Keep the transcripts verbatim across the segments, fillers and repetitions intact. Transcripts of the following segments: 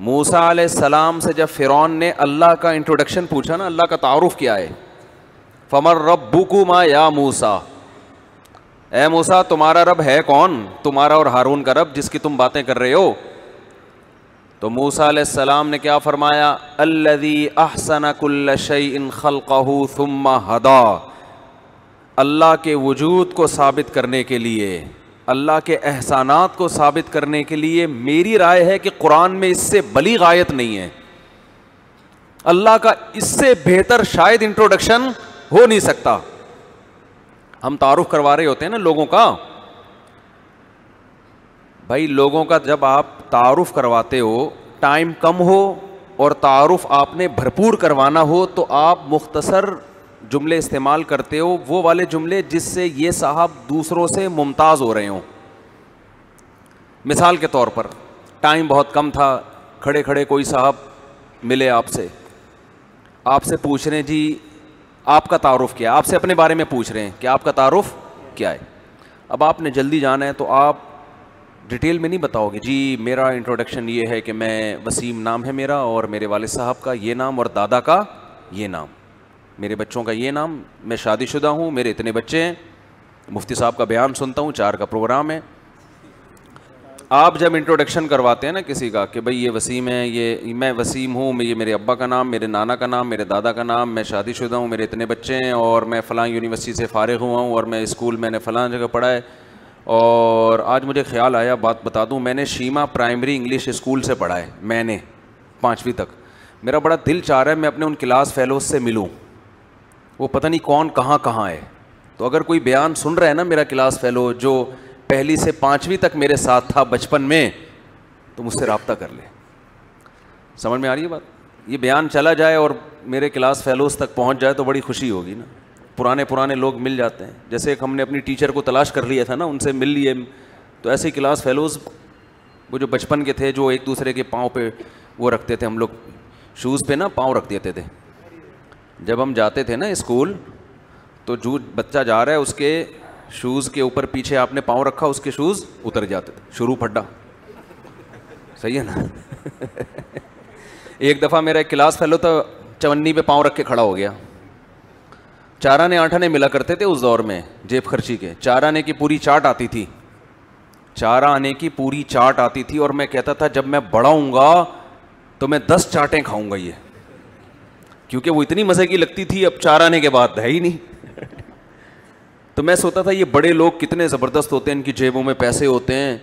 मूसा अलैहिस्सलाम से जब फिरौन ने अल्लाह का इंट्रोडक्शन पूछा ना, अल्लाह का तारुफ क्या है, फमर रब्बुकुमा या मूसा, ए मूसा तुम्हारा रब है कौन, तुम्हारा और हारून का रब जिसकी तुम बातें कर रहे हो। तो मूसा अलैहिस्सलाम ने क्या फरमाया, अल्लज़ी अहसन कुल्ल शैइन खल्क़हु थुम्मा हदा, अल्लाह के वजूद को साबित करने के लिए, अल्लाह के एहसानात को साबित करने के लिए मेरी राय है कि कुरान में इससे बलीग़ आयत नहीं है, अल्लाह का इससे बेहतर शायद इंट्रोडक्शन हो नहीं सकता। हम तारुफ करवा रहे होते हैं ना लोगों का, भाई लोगों का जब आप तारुफ करवाते हो, टाइम कम हो और तारुफ आपने भरपूर करवाना हो, तो आप मुख्तसर जुमले इस्तेमाल करते हो, वो वाले जुमले जिससे ये साहब दूसरों से मुमताज हो रहे हों। मिसाल के तौर पर टाइम बहुत कम था, खड़े खड़े कोई साहब मिले आपसे, आपसे पूछ रहे हैं जी आपका तारुफ क्या है, आपसे अपने बारे में पूछ रहे हैं कि आपका तारुफ क्या है। अब आपने जल्दी जाना है तो आप डिटेल में नहीं बताओगे, जी मेरा इंट्रोडक्शन ये है कि मैं वसीम नाम है मेरा, और मेरे वालिद साहब का ये नाम, और दादा का ये नाम, मेरे बच्चों का ये नाम, मैं शादीशुदा हूँ, मेरे इतने बच्चे हैं, मुफ्ती साहब का बयान सुनता हूँ, चार का प्रोग्राम है। आप जब इंट्रोडक्शन करवाते हैं ना किसी का कि भाई ये वसीम है, ये मैं वसीम हूँ, ये मेरे अब्बा का नाम, मेरे नाना का नाम, मेरे दादा का नाम, मैं शादीशुदा हूँ, मेरे इतने बच्चे हैं, और मैं फ़लाँ यूनिवर्सिटी से फ़ारिग हुआ हूँ, और मैं स्कूल मैंने फ़लाँ जगह पढ़ा है, और आज मुझे ख्याल आया बात बता दूँ, मैंने शीमा प्राइमरी इंग्लिश स्कूल से पढ़ा है, मैंने पाँचवीं तक, मेरा बड़ा दिल चाह रहा है मैं अपने उन क्लास फेलोज़ से मिलूँ, वो पता नहीं कौन कहाँ कहाँ है। तो अगर कोई बयान सुन रहा है ना मेरा क्लास फेलो जो पहली से पाँचवीं तक मेरे साथ था बचपन में, तो मुझसे रब्ता कर ले। समझ में आ रही है बात, ये बयान चला जाए और मेरे क्लास फेलोज़ तक पहुंच जाए तो बड़ी खुशी होगी ना, पुराने पुराने लोग मिल जाते हैं। जैसे एक हमने अपनी टीचर को तलाश कर लिया था ना, उनसे मिल लिए, तो ऐसे ही क्लास फेलोज़ वो जो बचपन के थे, जो एक दूसरे के पाँव पे वो रखते थे, हम लोग शूज़ पे ना पाँव रख देते थे। जब हम जाते थे ना स्कूल, तो जो बच्चा जा रहा है उसके शूज़ के ऊपर पीछे आपने पाँव रखा, उसके शूज़ उतर जाते थे, शुरू फड्डा, सही है ना। एक दफ़ा मेरा एक क्लास फेलो तो चवन्नी पे पाँव रख के खड़ा हो गया। चारा ने आठाने मिला करते थे उस दौर में, जेब खर्ची के, चार आने की पूरी चाट आती थी, चार आने की पूरी चाट आती थी, और मैं कहता था जब मैं बढ़ाऊँगा तो मैं दस चाटें खाऊँगा ये, क्योंकि वो इतनी मज़े की लगती थी, अब चार आने के बाद है ही नहीं। तो मैं सोचता था ये बड़े लोग कितने ज़बरदस्त होते हैं, इनकी जेबों में पैसे होते हैं।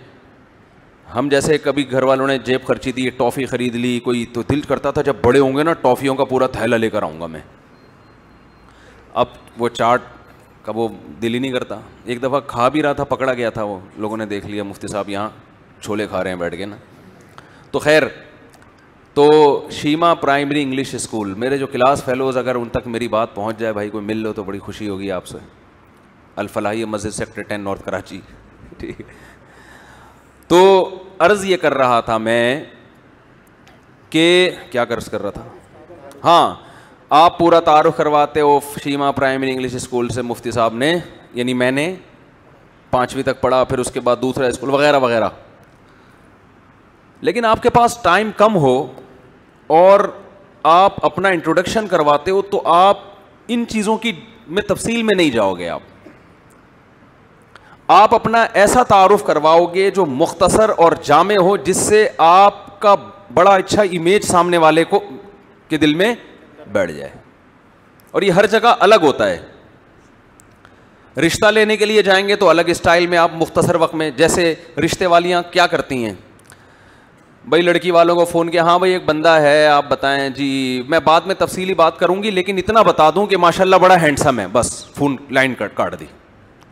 हम जैसे कभी घर वालों ने जेब खर्ची दी, टॉफ़ी ख़रीद ली कोई, तो दिल करता था जब बड़े होंगे ना टॉफ़ियों का पूरा थैला लेकर आऊँगा मैं। अब वो चाट का वो दिल ही नहीं करता। एक दफ़ा खा भी रहा था, पकड़ा गया था, वो लोगों ने देख लिया, मुफ्ती साहब यहाँ छोले खा रहे हैं बैठ के ना। तो खैर, तो शीमा प्राइमरी इंग्लिश स्कूल, मेरे जो क्लास फेलोज़, अगर उन तक मेरी बात पहुंच जाए भाई, कोई मिल लो तो बड़ी खुशी होगी आपसे। अलफलाही मस्जिद सेक्टर टेन नॉर्थ कराची, ठीक। तो अर्ज़ ये कर रहा था मैं कि क्या अर्ज़ कर रहा था, हाँ, आप पूरा तारुफ करवाते हो शीमा प्राइमरी इंग्लिश स्कूल से, मुफ्ती साहब ने, यानी मैंने पाँचवीं तक पढ़ा, फिर उसके बाद दूसरा स्कूल वगैरह वगैरह। लेकिन आपके पास टाइम कम हो और आप अपना इंट्रोडक्शन करवाते हो, तो आप इन चीज़ों की में तफसील में नहीं जाओगे। आप आप अपना ऐसा तारुफ करवाओगे जो मुख्तसर और जामे हो, जिससे आपका बड़ा अच्छा इमेज सामने वाले को के दिल में बैठ जाए। और ये हर जगह अलग होता है। रिश्ता लेने के लिए जाएंगे तो अलग स्टाइल में आप मुख्तसर वक्त में, जैसे रिश्ते वालियाँ क्या करती हैं भाई, लड़की वालों को फ़ोन किया, हाँ भाई एक बंदा है आप बताएं जी, मैं बाद में तफसीली बात करूंगी, लेकिन इतना बता दूं कि माशाल्लाह बड़ा हैंडसम है, बस फ़ोन लाइन कट काट दी।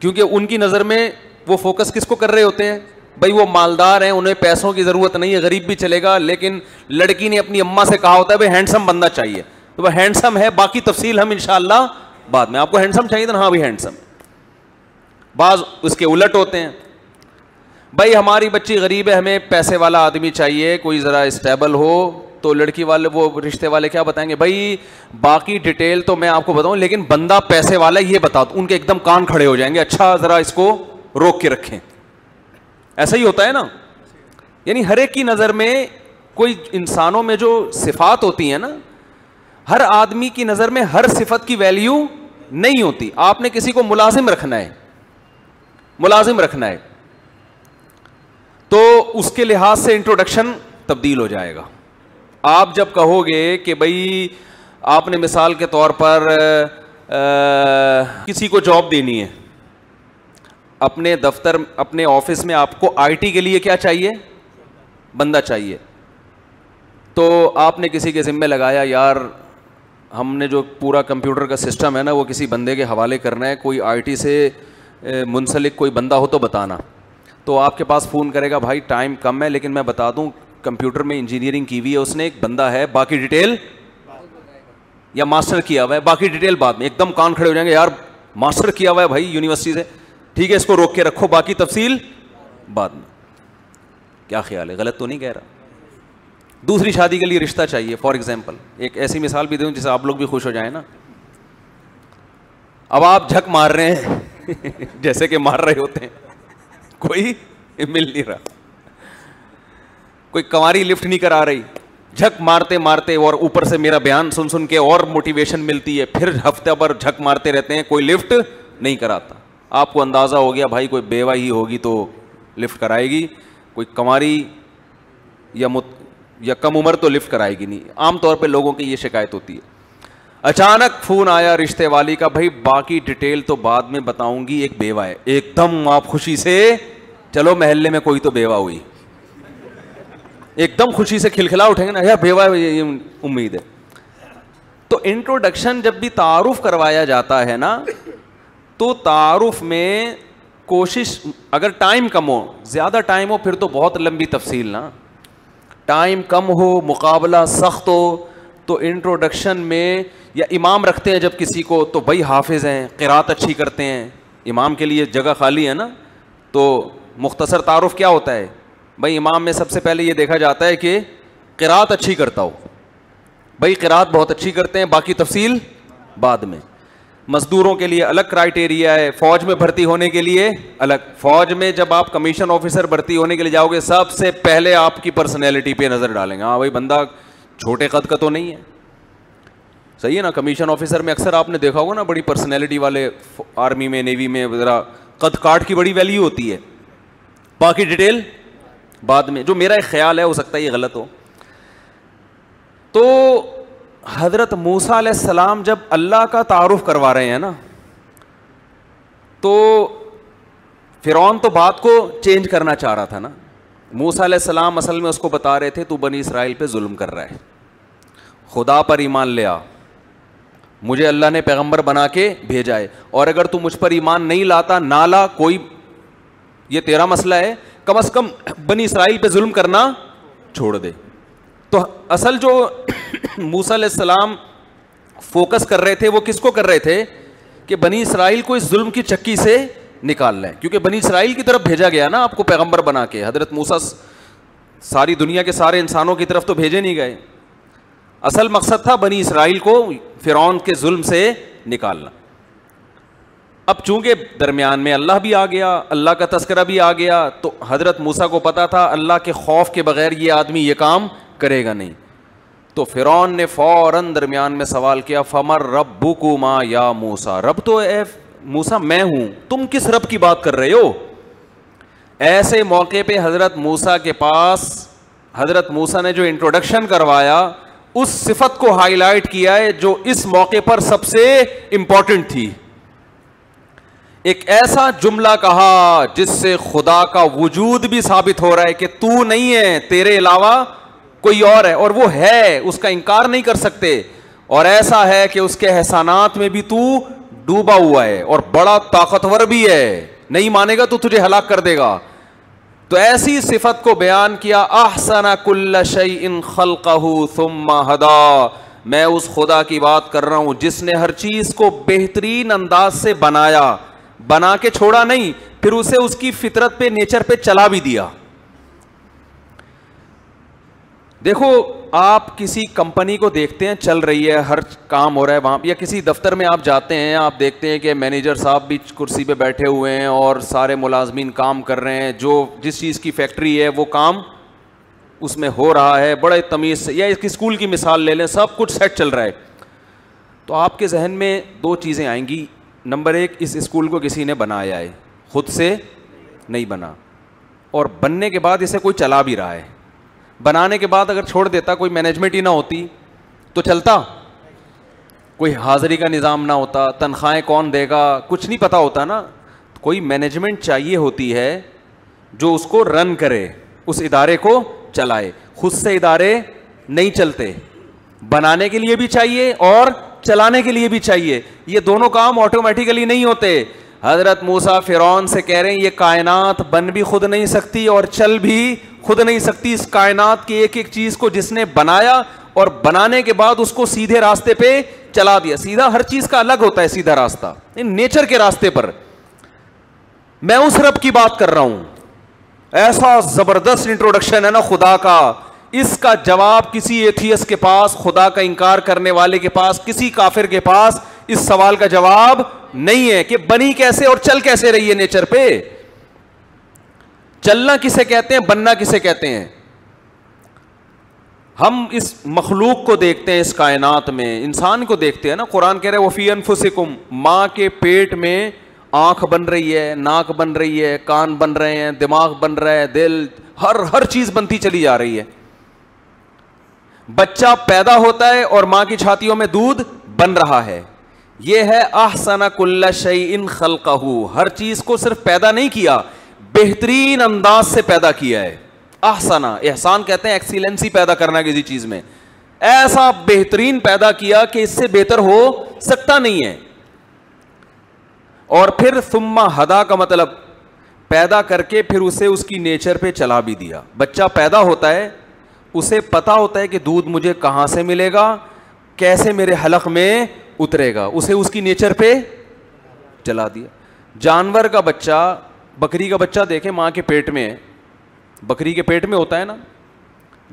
क्योंकि उनकी नज़र में वो फोकस किसको कर रहे होते हैं भाई, वो मालदार हैं, उन्हें पैसों की ज़रूरत नहीं है, गरीब भी चलेगा, लेकिन लड़की ने अपनी अम्मा से कहा होता है भाई हैंडसम बंदा चाहिए, तो वह हैंडसम है, बाकी तफसील हम इंशाल्लाह बाद में, आपको हैंडसम चाहिए था, हाँ भाई हैंडसम। बाज़ उसके उलट होते हैं, भाई हमारी बच्ची गरीब है, हमें पैसे वाला आदमी चाहिए, कोई ज़रा स्टेबल हो, तो लड़की वाले, वो रिश्ते वाले क्या बताएंगे, भाई बाकी डिटेल तो मैं आपको बताऊं, लेकिन बंदा पैसे वाला ये बता दो, उनके एकदम कान खड़े हो जाएंगे, अच्छा ज़रा इसको रोक के रखें। ऐसा ही होता है ना, यानी हर एक की नज़र में कोई इंसानों में जो सिफात होती है ना, हर आदमी की नज़र में हर सिफत की वैल्यू नहीं होती। आपने किसी को मुलाजिम रखना है, मुलाजिम रखना है तो उसके लिहाज से इंट्रोडक्शन तब्दील हो जाएगा। आप जब कहोगे कि भाई आपने मिसाल के तौर पर आ, किसी को जॉब देनी है अपने दफ्तर, अपने ऑफिस में आपको आईटी के लिए क्या चाहिए, बंदा चाहिए। तो आपने किसी के ज़िम्मे लगाया यार हमने जो पूरा कंप्यूटर का सिस्टम है ना वो किसी बंदे के हवाले करना है, कोई आईटी से मुंसलिक कोई बंदा हो तो बताना। तो आपके पास फ़ोन करेगा भाई टाइम कम है लेकिन मैं बता दूं कंप्यूटर में इंजीनियरिंग की हुई है उसने, एक बंदा है, बाकी डिटेल, या मास्टर किया हुआ है, बाकी डिटेल बाद में। एकदम कान खड़े हो जाएंगे यार मास्टर किया हुआ है भाई यूनिवर्सिटी से, ठीक है इसको रोक के रखो बाकी तफसील बाद में। क्या ख्याल है, गलत तो नहीं कह रहा? दूसरी शादी के लिए रिश्ता चाहिए फॉर एग्जांपल, एक ऐसी मिसाल भी दूं जिससे आप लोग भी खुश हो जाए ना। अब आप झक मार रहे हैं जैसे कि मार रहे होते हैं, कोई मिल नहीं रहा, कोई कंवारी लिफ्ट नहीं करा रही, झक मारते मारते और ऊपर से मेरा बयान सुन सुन के और मोटिवेशन मिलती है, फिर हफ्ते भर झक मारते रहते हैं, कोई लिफ्ट नहीं कराता। आपको अंदाज़ा हो गया भाई कोई बेवा ही होगी तो लिफ्ट कराएगी, कोई कंवारी या मुत या कम उम्र तो लिफ्ट कराएगी नहीं। आमतौर पे लोगों की ये शिकायत होती है। अचानक फ़ोन आया रिश्ते वाली का, भाई बाकी डिटेल तो बाद में बताऊंगी, एक बेवा है। एकदम आप खुशी से, चलो महल्ले में कोई तो बेवा हुई, एकदम खुशी से खिलखिला उठेंगे ना यार बेवा, ये उम्मीद है। तो इंट्रोडक्शन जब भी तारुफ करवाया जाता है ना तो तारुफ में कोशिश, अगर टाइम कम हो, ज़्यादा टाइम हो फिर तो बहुत लंबी तफसील ना, टाइम कम हो, मुकाबला सख्त हो तो इंट्रोडक्शन में, या इमाम रखते हैं जब किसी को तो भाई हाफिज़ हैं, क़िरात अच्छी करते हैं, इमाम के लिए जगह खाली है ना, तो मुख्तसर तारुफ क्या होता है भाई इमाम में सबसे पहले ये देखा जाता है कि क़िरात अच्छी करता हो, भाई क़िरात बहुत अच्छी करते हैं, बाकी तफसील बाद में। मज़दूरों के लिए अलग क्राइटेरिया है, फ़ौज में भर्ती होने के लिए अलग, फ़ौज में जब आप कमीशन ऑफिसर भर्ती होने के लिए जाओगे सबसे पहले आपकी पर्सनैलिटी पे नज़र डालेंगे, हाँ भाई बंदा छोटे कद का तो नहीं है, सही है ना। कमीशन ऑफिसर में अक्सर आपने देखा होगा ना बड़ी पर्सनैलिटी वाले, आर्मी में नेवी में ज़रा कद काट की बड़ी वैल्यू होती है, बाकी डिटेल बाद में। जो मेरा एक ख्याल है, हो सकता है ये गलत हो। तो हज़रत मूसा अलैहिस्सलाम जब अल्लाह का तारुफ करवा रहे हैं ना तो फिरौन तो बात को चेंज करना चाह रहा था ना, मूसा अलैहिस्सलाम असल में उसको बता रहे थे तू बनी इसराइल पे जुल्म कर रहा है, खुदा पर ईमान ले आ, मुझे अल्लाह ने पैगंबर बना के भेजा है, और अगर तू मुझ पर ईमान नहीं लाता ना ला, कोई ये तेरा मसला है, कम अज़ कम बनी इसराइल पे जुल्म करना छोड़ दे। तो असल जो मूसा अलैहिस्सलाम फोकस कर रहे थे वो किसको कर रहे थे कि बनी इसराइल को इस जुल्म की चक्की से निकालना है, क्योंकि बनी इसराइल की तरफ भेजा गया ना आपको पैगंबर बना के। हज़रत मूसा सारी दुनिया के सारे इंसानों की तरफ तो भेजे नहीं गए, असल मकसद था बनी इसराइल को फिरौन के जुल्म से निकालना। अब चूंकि दरमियान में अल्लाह भी आ गया, अल्लाह का तस्करा भी आ गया, तो हज़रत मूसा को पता था अल्लाह के खौफ के बगैर ये आदमी ये काम करेगा नहीं। तो फिरौन ने फौरन दरमियान में सवाल किया, फमर रब्बुकुमा या मूसा, रब तो ए मूसा मैं हूं, तुम किस रब की बात कर रहे हो? ऐसे मौके पे हज़रत मूसा के पास, हज़रत मूसा ने जो इंट्रोडक्शन करवाया उस सिफत को हाईलाइट किया है जो इस मौके पर सबसे इंपॉर्टेंट थी। एक ऐसा जुमला कहा जिससे खुदा का वजूद भी साबित हो रहा है कि तू नहीं है, तेरे अलावा कोई और है, और वो है, उसका इनकार नहीं कर सकते, और ऐसा है कि उसके एहसानात में भी तू डूबा हुआ है और बड़ा ताकतवर भी है, नहीं मानेगा तो तुझे हलाक कर देगा। तो ऐसी सिफत को बयान किया, अहसना कुल्ल शैइन खल्कहू थुम्मा हदा, मैं उस खुदा की बात कर रहा हूं जिसने हर चीज को बेहतरीन अंदाज से बनाया, बना के छोड़ा नहीं, फिर उसे उसकी फितरत पे, नेचर पे चला भी दिया। देखो आप किसी कंपनी को देखते हैं चल रही है, हर काम हो रहा है वहाँ, या किसी दफ्तर में आप जाते हैं, आप देखते हैं कि मैनेजर साहब भी कुर्सी पे बैठे हुए हैं और सारे मुलाजमीन काम कर रहे हैं, जो जिस चीज़ की फैक्ट्री है वो काम उसमें हो रहा है बड़े तमीज़ से, या इसकी स्कूल की मिसाल ले लें, सब कुछ सेट चल रहा है, तो आपके जहन में दो चीज़ें आएंगी। नंबर एक, इस स्कूल को किसी ने बनाया है, ख़ुद से नहीं बना, और बनने के बाद इसे कोई चला भी रहा है। बनाने के बाद अगर छोड़ देता, कोई मैनेजमेंट ही ना होती तो चलता, कोई हाज़िरी का निज़ाम ना होता, तनख्वाहें कौन देगा कुछ नहीं पता होता ना। कोई मैनेजमेंट चाहिए होती है जो उसको रन करे, उस इदारे को चलाए। खुद से इदारे नहीं चलते, बनाने के लिए भी चाहिए और चलाने के लिए भी चाहिए, ये दोनों काम ऑटोमेटिकली नहीं होते। हज़रत मूसा फिरौन से कह रहे हैं ये कायनात बन भी खुद नहीं सकती और चल भी खुद नहीं सकती। इस कायनात की एक एक चीज़ को जिसने बनाया और बनाने के बाद उसको सीधे रास्ते पे चला दिया। सीधा हर चीज़ का अलग होता है सीधा रास्ता, नेचर के रास्ते पर। मैं उस रब की बात कर रहा हूं, ऐसा ज़बरदस्त इंट्रोडक्शन है ना खुदा का, इसका जवाब किसी एथियस्ट के पास, खुदा का इंकार करने वाले के पास, किसी काफिर के पास इस सवाल का जवाब नहीं है कि बनी कैसे और चल कैसे रही है नेचर पे। चलना किसे कहते हैं, बनना किसे कहते हैं। हम इस मखलूक को देखते हैं, इस कायनात में इंसान को देखते हैं ना। कुरान कह रहे वो फी अनफुसिकुम, माँ के पेट में आँख बन रही है, नाक बन रही है, कान बन रहे हैं, दिमाग बन रहा है, दिल, हर हर चीज़ बनती चली जा रही है। बच्चा पैदा होता है और माँ की छातियों में दूध बन रहा है। यह है अहसना कुल्ला शैइन खल्कहू, हर चीज़ को सिर्फ पैदा नहीं किया, बेहतरीन अंदाज से पैदा किया है। अहसना, एहसान कहते हैं एक्सीलेंसी पैदा करना किसी चीज़ में, ऐसा बेहतरीन पैदा किया कि इससे बेहतर हो सकता नहीं है। और फिर सुम्मा हदा का मतलब पैदा करके फिर उसे उसकी नेचर पे चला भी दिया। बच्चा पैदा होता है, उसे पता होता है कि दूध मुझे कहाँ से मिलेगा, कैसे मेरे हलक में उतरेगा, उसे उसकी नेचर पे चला दिया। जानवर का बच्चा, बकरी का बच्चा देखें, माँ के पेट में है, बकरी के पेट में होता है ना,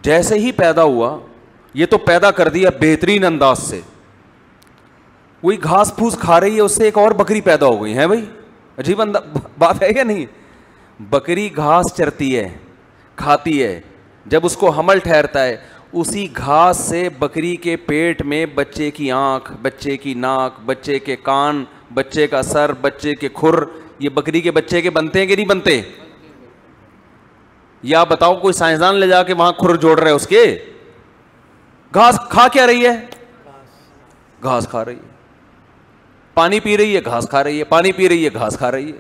जैसे ही पैदा हुआ ये तो पैदा कर दिया बेहतरीन अंदाज से। वही घास फूस खा रही है, उससे एक और बकरी पैदा हो गई है। भाई अजीब बात है या नहीं। बकरी घास चरती है, खाती है, जब उसको हमल ठहरता है, उसी घास से बकरी के पेट में बच्चे की आँख, बच्चे की नाक, बच्चे के कान, बच्चे का सर, बच्चे के खुर, ये बकरी के बच्चे के बनते हैं कि नहीं बनते? या बताओ कोई साइंसदान ले जाके वहाँ खुर जोड़ रहे है उसके। घास खा क्या रही है? घास खा रही है। पानी पी रही है, घास खा रही है। पानी पी रही है, घास खा रही है।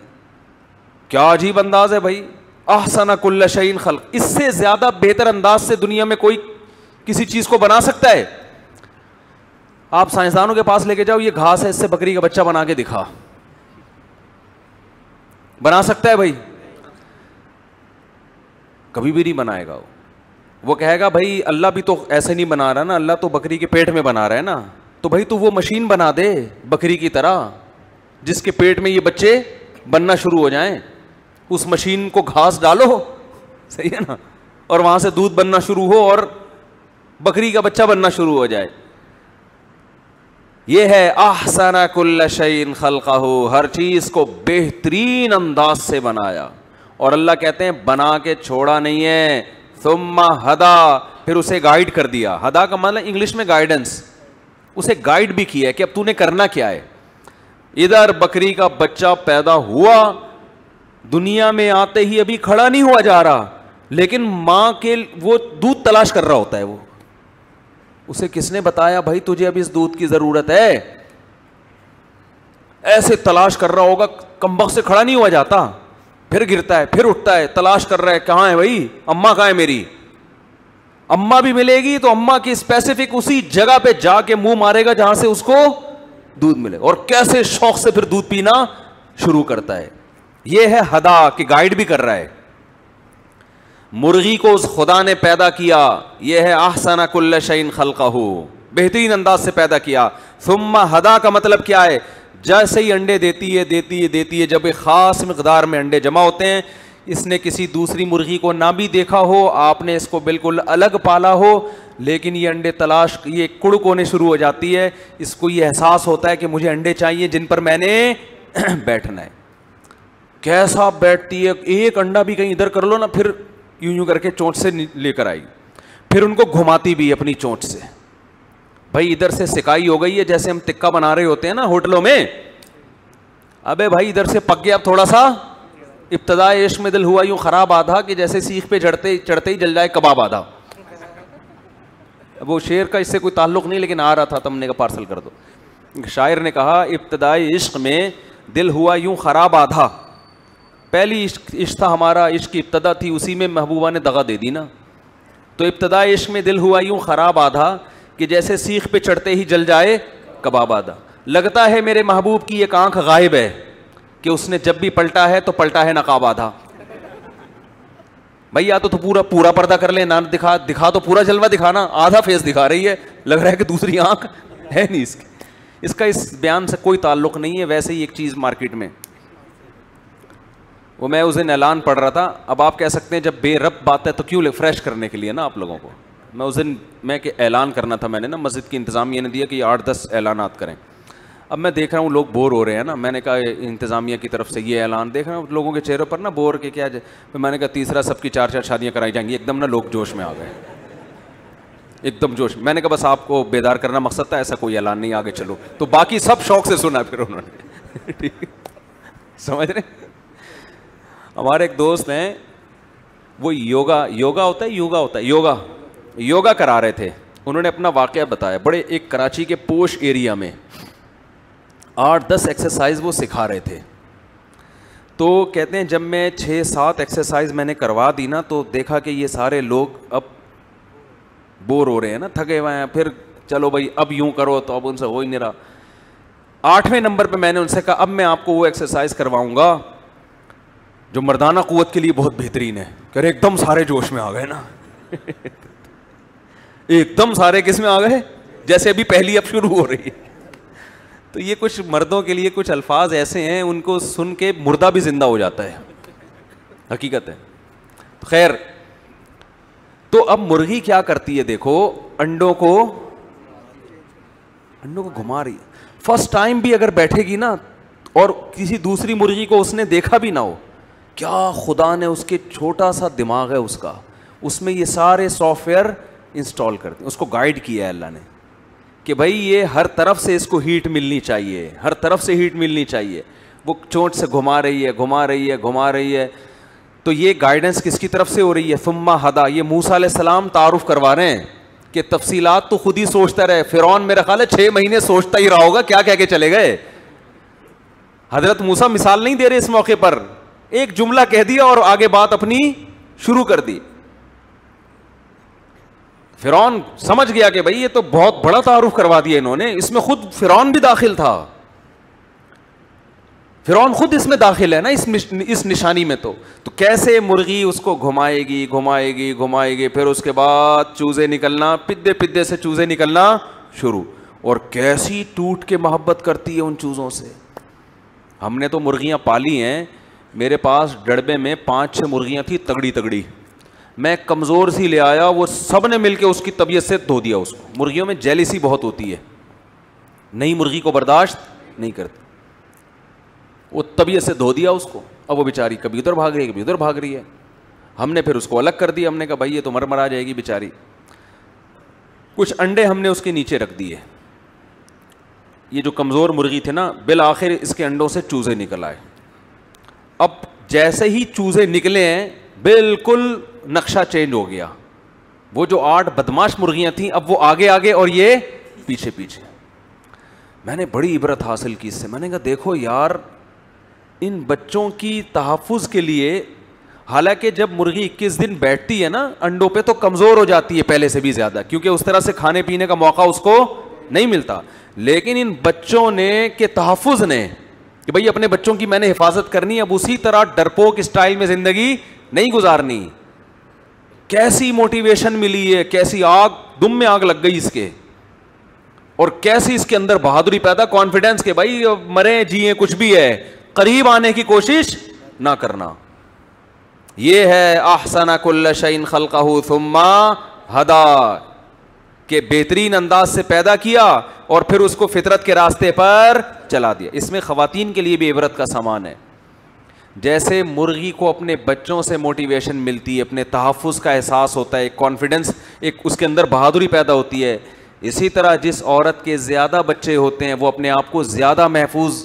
क्या अजीब अंदाज है भाई। अहसना कुल्ला शैइन खल्क, इससे ज्यादा बेहतर अंदाज से दुनिया में कोई किसी चीज को बना सकता है? आप साइंसदानों के पास लेके जाओ, ये घास है, इससे बकरी का बच्चा बना के दिखा। बना सकता है भाई? कभी भी नहीं बनाएगा। वो वो कहेगा भाई अल्लाह भी तो ऐसे नहीं बना रहा ना, अल्लाह तो बकरी के पेट में बना रहा है ना, तो भाई तू वो मशीन बना दे बकरी की तरह जिसके पेट में ये बच्चे बनना शुरू हो जाएं। उस मशीन को घास डालो, सही है ना, और वहाँ से दूध बनना शुरू हो और बकरी का बच्चा बनना शुरू हो जाए। ये है अहसना कुल्ला शैइन खल्कहू, हर चीज़ को बेहतरीन अंदाज से बनाया। और अल्लाह कहते हैं बना के छोड़ा नहीं है। सुम्मा हदा, फिर उसे गाइड कर दिया। हदा का मतलब इंग्लिश में गाइडेंस, उसे गाइड भी किया है कि अब तूने करना क्या है। इधर बकरी का बच्चा पैदा हुआ, दुनिया में आते ही अभी खड़ा नहीं हुआ जा रहा, लेकिन माँ के वो दूध तलाश कर रहा होता है। वो उसे किसने बताया भाई तुझे अभी इस दूध की जरूरत है? ऐसे तलाश कर रहा होगा, कमबख्त से खड़ा नहीं हुआ जाता, फिर गिरता है, फिर उठता है, तलाश कर रहा है, कहाँ है भाई अम्मा, कहाँ है मेरी अम्मा। भी मिलेगी तो अम्मा की स्पेसिफिक उसी जगह पे जाके मुंह मारेगा जहां से उसको दूध मिले, और कैसे शौक से फिर दूध पीना शुरू करता है। यह है हदा कि गाइड भी कर रहा है। मुर्गी को उस खुदा ने पैदा किया, यह है अहसना कुल्ला शैइन खल्कहू, बेहतरीन अंदाज से पैदा किया। सुम्मा हदा का मतलब क्या है? जैसे ही अंडे देती है देती है देती है जब एक खास मकदार में अंडे जमा होते हैं, इसने किसी दूसरी मुर्गी को ना भी देखा हो, आपने इसको बिल्कुल अलग पाला हो, लेकिन ये अंडे तलाश, ये कुड़क होने शुरू हो जाती है। इसको ये एहसास होता है कि मुझे अंडे चाहिए जिन पर मैंने बैठना है। कैसा बैठती है, एक अंडा भी कहीं इधर कर लो ना, फिर यूं यूं करके चोंच से लेकर आई, फिर उनको घुमाती भी अपनी चोंच से। भाई इधर से सिकाई हो गई है, जैसे हम टिक्का बना रहे होते हैं ना होटलों में। अबे भाई इधर से पक गया, अब थोड़ा सा इब्तदाए इश्क में दिल हुआ यूं खराब आधा कि जैसे सीख पे चढ़ते चढ़ते ही जल जाए कबाब आधा। वो शेर का इससे कोई ताल्लुक नहीं, लेकिन आ रहा था, तुमने का पार्सल कर दो। शायर ने कहा इब्तदाई इश्क में दिल हुआ यूं खराब आधा, पहली इश्क इश्क था हमारा, इश्क की इब्तदा थी, उसी में महबूबा ने दगा दे दी ना। तो इब्तदाई इश्क में दिल हुआ यूं खराब आधा कि जैसे सीख पे चढ़ते ही जल जाए कबाब आधा। लगता है मेरे महबूब की एक आंख गायब है कि उसने जब भी पलटा है तो पलटा है नकाब आधा। भाई या तो तो पूरा पूरा पर्दा कर ले ना, दिखा दिखा तो पूरा जलवा दिखाना, आधा फेस दिखा रही है, लग रहा है कि दूसरी आंख है नहीं इसकी। इसका इस बयान से कोई ताल्लुक नहीं है। वैसे ही एक चीज़ मार्केट में, वो मैं उस दिन ऐलान पढ़ रहा था। अब आप कह सकते हैं जब बेरब बात है तो क्यों, फ्रेश करने के लिए ना आप लोगों को। मैं उस दिन मैं कि ऐलान करना था, मैंने ना मस्जिद की इंतज़ामिया ने दिया कि आठ दस ऐलानात करें। अब मैं देख रहा हूँ लोग बोर हो रहे हैं ना, मैंने कहा इंतज़ामिया की तरफ से ये ऐलान, देख रहा हूँ लोगों के चेहरों पर ना बोर के क्या। फिर मैंने कहा तीसरा सबकी चार चार शादियाँ कराई जाएंगी। एकदम ना लोग जोश में आ गए, एकदम जोश। मैंने कहा बस आपको बेदार करना मकसद था, ऐसा कोई ऐलान नहीं, आगे चलो। तो बाकी सब शौक से सुना फिर उन्होंने, ठीक समझ रहे। हमारे एक दोस्त हैं, वो योगा योगा होता है योगा होता है योगा योगा करा रहे थे। उन्होंने अपना वाकया बताया, बड़े एक कराची के पोश एरिया में आठ दस एक्सरसाइज वो सिखा रहे थे। तो कहते हैं जब मैं छः सात एक्सरसाइज मैंने करवा दी ना, तो देखा कि ये सारे लोग अब बोर हो रहे हैं ना, थके हुए हैं। फिर चलो भाई अब यूं करो, तो अब उनसे हो ही नहीं रहा। आठवें नंबर पे मैंने उनसे कहा अब मैं आपको वो एक्सरसाइज करवाऊंगा जो मर्दाना क़ुव्वत के लिए बहुत बेहतरीन है। कह रहे एकदम सारे जोश में आ गए ना एकदम सारे किस में आ गए, जैसे अभी पहली अब शुरू हो रही है। तो ये कुछ मर्दों के लिए कुछ अल्फाज ऐसे हैं, उनको सुन के मुर्दा भी जिंदा हो जाता है, हकीकत है। तो खैर, तो अब मुर्गी क्या करती है, देखो अंडों को अंडों को घुमा रही है। फर्स्ट टाइम भी अगर बैठेगी ना और किसी दूसरी मुर्गी को उसने देखा भी ना हो, क्या खुदा ने उसके छोटा सा दिमाग है उसका, उसमें ये सारे सॉफ्टवेयर इंस्टॉल कर दिए। उसको गाइड किया है अल्लाह ने कि भाई ये हर तरफ से इसको हीट मिलनी चाहिए, हर तरफ से हीट मिलनी चाहिए। वो चोंच से घुमा रही है घुमा रही है घुमा रही है। तो ये गाइडेंस किसकी तरफ से हो रही है? सुम्मा हदा। ये मूसा अलैहिस्सलाम तारुफ करवा रहे हैं कि तफसीलात तो खुद ही सोचता रहे। फिरौन मेरा ख्याल है छः महीने सोचता ही रहा होगा क्या कह के चले गए। हजरत मूसा मिसाल नहीं दे रहे इस मौके पर, एक जुमला कह दिया और आगे बात अपनी शुरू कर दी। फिरौन समझ गया कि भाई ये तो बहुत बड़ा तारुफ करवा दिया इन्होंने, इसमें खुद फिरौन भी दाखिल था। फिरौन खुद इसमें दाखिल है ना इस इस निशानी में। तो तो कैसे मुर्गी उसको घुमाएगी घुमाएगी घुमाएगी, फिर उसके बाद चूजे निकलना, पिद्दे पिद्दे से चूजे निकलना शुरू। और कैसी टूट के मोहब्बत करती है उन चूज़ों से। हमने तो मुर्गियाँ पाली हैं, मेरे पास डड़बे में पाँच छः मुर्गियाँ थी तगड़ी तगड़ी, मैं कमज़ोर सी ले आया, वो सब ने मिल के उसकी तबीयत से धो दिया उसको। मुर्गियों में जेलिसी बहुत होती है, नई मुर्गी को बर्दाश्त नहीं करती, वो तबीयत से धो दिया उसको। अब वो बेचारी कभी उधर भाग रही है कभी उधर भाग रही है। हमने फिर उसको अलग कर दिया, हमने कहा भाई ये तो मर मरा जाएगी बेचारी। कुछ अंडे हमने उसके नीचे रख दिए, ये जो कमज़ोर मुर्गी थे ना, बिल आखिर इसके अंडों से चूज़े निकल आए। अब जैसे ही चूज़े निकले हैं बिल्कुल नक्शा चेंज हो गया। वो जो आठ बदमाश मुर्गियां थीं अब वो आगे आगे और ये पीछे पीछे। मैंने बड़ी इबरत हासिल की इससे। मैंने कहा देखो यार, इन बच्चों की तहफ़ुज़ के लिए, हालांकि जब मुर्गी इक्कीस दिन बैठती है ना अंडों पे तो कमज़ोर हो जाती है पहले से भी ज़्यादा, क्योंकि उस तरह से खाने पीने का मौका उसको नहीं मिलता। लेकिन इन बच्चों ने के तहफ़ुज़ ने कि भाई अपने बच्चों की मैंने हिफाजत करनी, अब उसी तरह डरपोक स्टाइल में ज़िंदगी नहीं गुजारनी। कैसी मोटिवेशन मिली है, कैसी आग, दुम में आग लग गई इसके, और कैसी इसके अंदर बहादुरी पैदा, कॉन्फिडेंस के भाई मरे जिए कुछ भी है, करीब आने की कोशिश ना करना। यह है अहसन कुल्ल शैइन खल्क़हु थुम्मा हदा, के बेहतरीन अंदाज से पैदा किया और फिर उसको फितरत के रास्ते पर चला दिया। इसमें ख़वातीन के लिए भी इबरत का सामान है। जैसे मुर्गी को अपने बच्चों से मोटिवेशन मिलती है, अपने तहफ़ुज़ का एहसास होता है, एक कॉन्फिडेंस, एक उसके अंदर बहादुरी पैदा होती है, इसी तरह जिस औरत के ज़्यादा बच्चे होते हैं वो अपने आप को ज़्यादा महफूज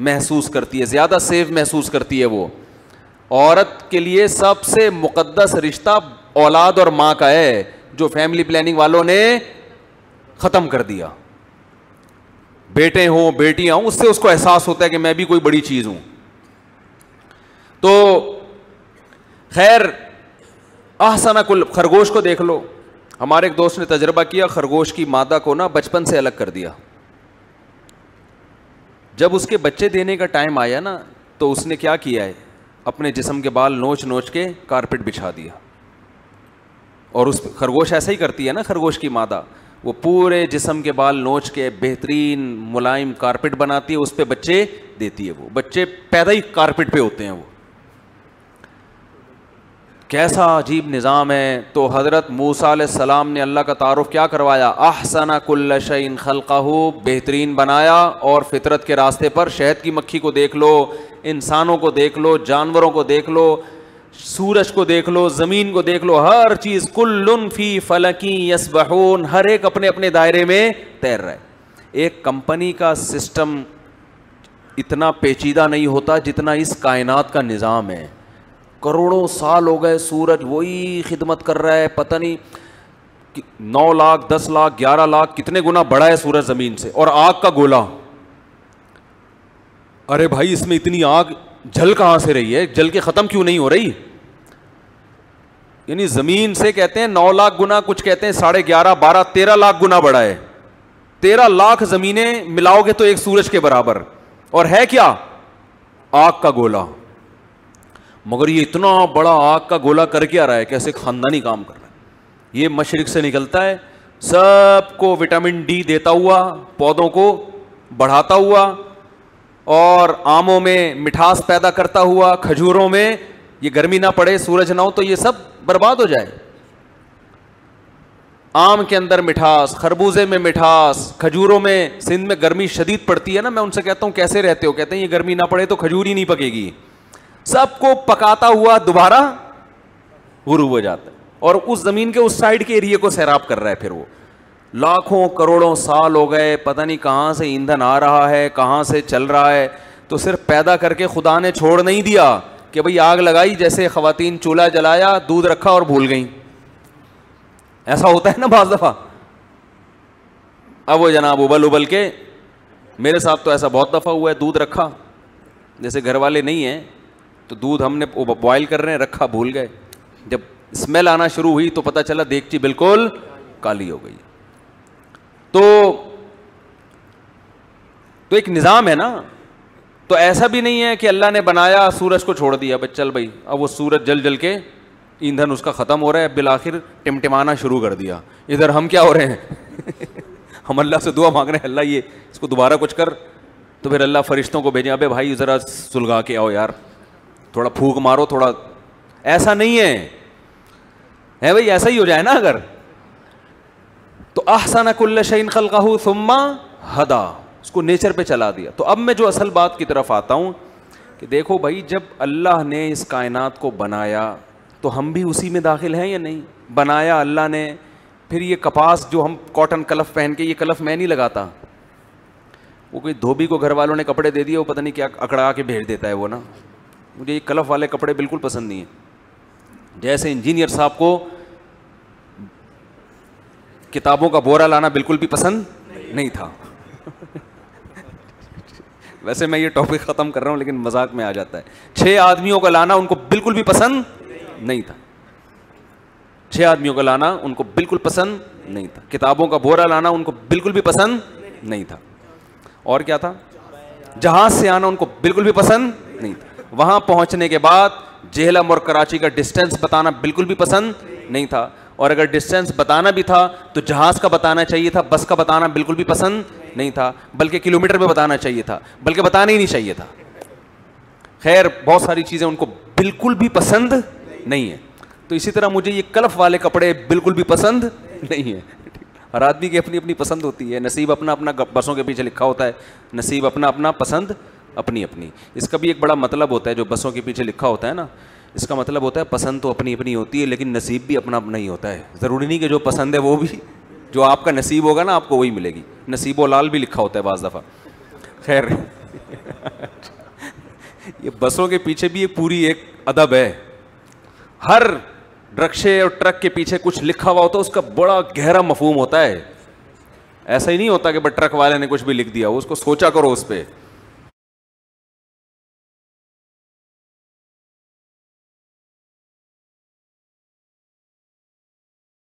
महसूस करती है, ज़्यादा सेफ महसूस करती है। वो औरत के लिए सबसे मुक़द्दस रिश्ता औलाद और माँ का है, जो फैमिली प्लानिंग वालों ने ख़त्म कर दिया। बेटे हों बेटियाँ हों, उससे उसको एहसास होता है कि मैं भी कोई बड़ी चीज़ हूँ। तो खैर आहसना कुल, खरगोश को देख लो। हमारे एक दोस्त ने तजर्बा किया, खरगोश की मादा को ना बचपन से अलग कर दिया। जब उसके बच्चे देने का टाइम आया ना, तो उसने क्या किया है, अपने जिस्म के बाल नोच नोच के कारपेट बिछा दिया। और उस खरगोश ऐसा ही करती है ना, खरगोश की मादा, वो पूरे जिस्म के बाल नोच के बेहतरीन मुलायम कारपेट बनाती है, उस पर बच्चे देती है। वो बच्चे पैदा ही कारपेट पे होते हैं। वो कैसा अजीब निज़ाम है। तो हज़रत मूसा अलैहिस्सलाम ने अल्लाह का तारुफ क्या करवाया, अहसना कुल्ल शैइन खल्क़हू, बेहतरीन बनाया। और फितरत के रास्ते पर शहद की मक्खी को देख लो, इंसानों को देख लो, जानवरों को देख लो, सूरज को देख लो, ज़मीन को देख लो, हर चीज़ कुल्लुन फ़ी फ़लकी यसबहून, हर एक अपने अपने दायरे में तैर रहा है। एक कंपनी का सिस्टम इतना पेचीदा नहीं होता जितना इस कायनात का निज़ाम है। करोड़ों साल हो गए सूरज वही खिदमत कर रहा है, पता नहीं नौ लाख दस लाख ग्यारह लाख कितने गुना बड़ा है सूरज ज़मीन से। और आग का गोला, अरे भाई इसमें इतनी आग जल कहाँ से रही है, जल के ख़त्म क्यों नहीं हो रही। यानी ज़मीन से कहते हैं नौ लाख गुना, कुछ कहते हैं साढ़े ग्यारह बारह तेरह लाख गुना बड़ा है। तेरह लाख ज़मीनें मिलाओगे तो एक सूरज के बराबर, और है क्या, आग का गोला। मगर ये इतना बड़ा आग का गोला करके आ रहा है, कैसे खानदानी काम कर रहा है। ये मशरिक से निकलता है, सबको विटामिन डी देता हुआ, पौधों को बढ़ाता हुआ, और आमों में मिठास पैदा करता हुआ, खजूरों में ये गर्मी ना पड़े सूरज ना हो तो ये सब बर्बाद हो जाए। आम के अंदर मिठास, खरबूजे में मिठास, खजूरों में। सिंध में गर्मी शदीद पड़ती है ना, मैं उनसे कहता हूँ कैसे रहते हो, कहते हैं ये गर्मी ना पड़े तो खजूर ही नहीं पकेगी। सबको पकाता हुआ दोबारा गुरूब हो जाता है, और उस ज़मीन के उस साइड के एरिए को सैराब कर रहा है। फिर वो लाखों करोड़ों साल हो गए, पता नहीं कहाँ से ईंधन आ रहा है, कहाँ से चल रहा है। तो सिर्फ पैदा करके खुदा ने छोड़ नहीं दिया कि भाई आग लगाई, जैसे ख़वातीन चूल्हा जलाया, दूध रखा और भूल गई। ऐसा होता है ना बाज़ दफ़ा। अब वो जनाब उबल उबल के, मेरे साथ तो ऐसा बहुत दफ़ा हुआ है, दूध रखा, जैसे घर वाले नहीं हैं तो दूध हमने बॉयल कर रहे हैं, रखा भूल गए, जब स्मेल आना शुरू हुई तो पता चला देगची बिल्कुल काली हो गई। तो तो एक निज़ाम है ना। तो ऐसा भी नहीं है कि अल्लाह ने बनाया सूरज को छोड़ दिया, बस चल भाई अब वो सूरज जल जल के ईंधन उसका ख़त्म हो रहा है, बिल आखिर टिमटिमाना शुरू कर दिया। इधर हम क्या हो रहे हैं हम अल्लाह से दुआ मांग रहे हैं, अल्लाह ये इसको दोबारा कुछ कर। तो फिर अल्लाह फरिश्तों को भेजें, अबे भाई ज़रा सुलगा के आओ यार, थोड़ा फूंक मारो थोड़ा। ऐसा नहीं है, है भाई ऐसा ही हो जाए ना। अगर तो अहसना कुल्ल शैइन खल्क़हू सुम्मा हदा, उसको नेचर पे चला दिया। तो अब मैं जो असल बात की तरफ आता हूँ कि देखो भाई, जब अल्लाह ने इस कायनात को बनाया तो हम भी उसी में दाखिल हैं या नहीं। बनाया अल्लाह ने, फिर ये कपास जो हम कॉटन कलफ पहन के, ये कलफ मैं नहीं लगाता, वो कोई धोबी को घर वालों ने कपड़े दे दिए, वो पता नहीं क्या अकड़ा के भेज देता है वो ना। मुझे ये कलफ वाले कपड़े बिल्कुल पसंद नहीं हैं। जैसे इंजीनियर साहब को किताबों का बोरा लाना बिल्कुल भी पसंद नहीं, नहीं था वैसे मैं ये टॉपिक ख़त्म कर रहा हूँ, लेकिन मजाक में आ जाता है। छः आदमियों का लाना उनको बिल्कुल भी पसंद नहीं, नहीं था। छः आदमियों का लाना उनको बिल्कुल पसंद नहीं, नहीं था। किताबों का बोरा लाना उनको बिल्कुल भी पसंद नहीं, नहीं था। और क्या था, जहाज़ से आना उनको बिल्कुल भी पसंद नहीं था। वहाँ पहुँचने के बाद जेहलम और कराची का डिस्टेंस बताना बिल्कुल भी पसंद नहीं था। और अगर डिस्टेंस बताना भी था तो जहाज़ का बताना चाहिए था, बस का बताना बिल्कुल भी पसंद नहीं था, बल्कि किलोमीटर में बताना चाहिए था, बल्कि बताना ही नहीं चाहिए था। खैर बहुत सारी चीज़ें उनको बिल्कुल भी पसंद नहीं है। तो इसी तरह मुझे ये कलफ वाले कपड़े बिल्कुल भी पसंद नहीं है। हर आदमी की अपनी अपनी पसंद होती है, नसीब अपना अपना बसों के पीछे लिखा होता है, नसीब अपना अपना पसंद अपनी अपनी। इसका भी एक बड़ा मतलब होता है जो बसों के पीछे लिखा होता है ना, इसका मतलब होता है पसंद तो अपनी अपनी होती है लेकिन नसीब भी अपना अपना ही होता है। ज़रूरी नहीं कि जो पसंद है वो भी, जो आपका नसीब होगा ना आपको वही मिलेगी। नसीबो लाल भी लिखा होता है बाज़ दफ़ा। खैर ये बसों के पीछे भी ये पूरी एक अदब है। हर रक्शे और ट्रक के पीछे कुछ लिखा हुआ होता है, उसका बड़ा गहरा मफहूम होता है। ऐसा ही नहीं होता कि बस ट्रक वाले ने कुछ भी लिख दिया, उसको सोचा करो उस पर।